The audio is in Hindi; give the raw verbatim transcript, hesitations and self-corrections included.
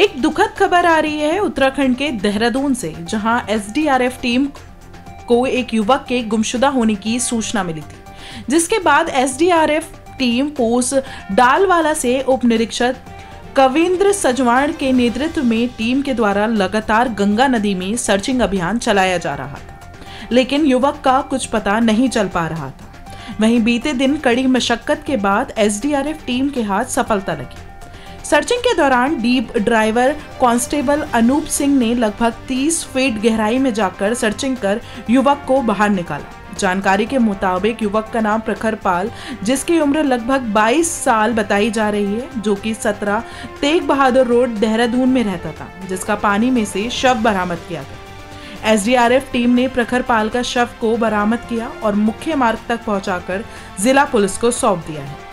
एक दुखद खबर आ रही है उत्तराखंड के देहरादून से, जहां S D R F team को एक युवक के गुमशुदा होने की सूचना मिली थी, जिसके बाद S D R F team post Dalanwala से उप निरीक्षक कविंद्र सजवाण के नेतृत्व में टीम के द्वारा लगातार गंगा नदी में सर्चिंग अभियान चलाया जा रहा था, लेकिन युवक का कुछ पता नहीं चल पा रहा था। वहीं बीते दिन कड़ी मशक्कत के बाद S D R F team के हाथ सफलता लगी। सर्चिंग के दौरान deep driver constable Anoop Singh ने लगभग तीस फीट गहराई में जाकर सर्चिंग कर युवक को बाहर निकाला। जानकारी के मुताबिक युवक का नाम प्रखर पाल, जिसकी उम्र लगभग बाईस साल बताई जा रही है, जो कि सत्रह तेग बहादुर रोड देहरादून में रहता था, जिसका पानी में से शव बरामद किया गया। S D R F team ने प्रखर पाल का शव को बरामद किया और मुख्य मार्ग तक पहुंचाकर जिला पुलिस को सौंप दिया है।